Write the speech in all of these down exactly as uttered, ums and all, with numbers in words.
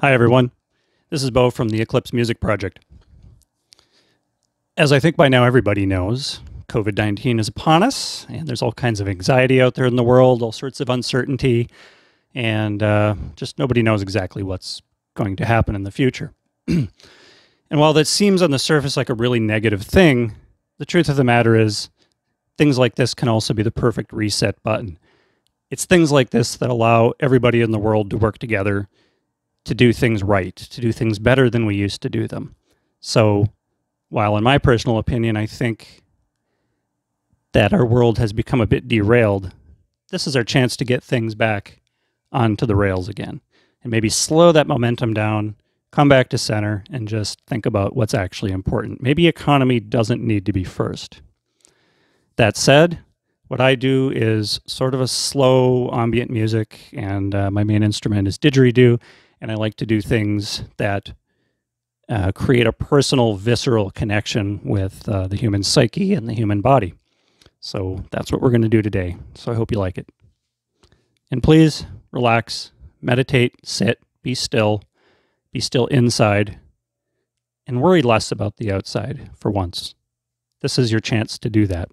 Hi everyone, this is Bo from the Eclipse Music Project. As I think by now everybody knows, COVID nineteen is upon us, and there's all kinds of anxiety out there in the world, all sorts of uncertainty, and uh, just nobody knows exactly what's going to happen in the future. And while that seems on the surface like a really negative thing, the truth of the matter is things like this can also be the perfect reset button. It's things like this that allow everybody in the world to work together to do things right, to do things better than we used to do them. So while in my personal opinion, I think that our world has become a bit derailed, this is our chance to get things back onto the rails again and maybe slow that momentum down, come back to center and just think about what's actually important. Maybe economy doesn't need to be first. That said, what I do is sort of a slow ambient music, and uh, my main instrument is didgeridoo. And I like to do things that uh, create a personal, visceral connection with uh, the human psyche and the human body. So that's what we're going to do today. So I hope you like it. And please relax, meditate, sit, be still, be still inside, and worry less about the outside for once. This is your chance to do that.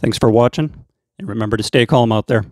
Thanks for watching, and remember to stay calm out there.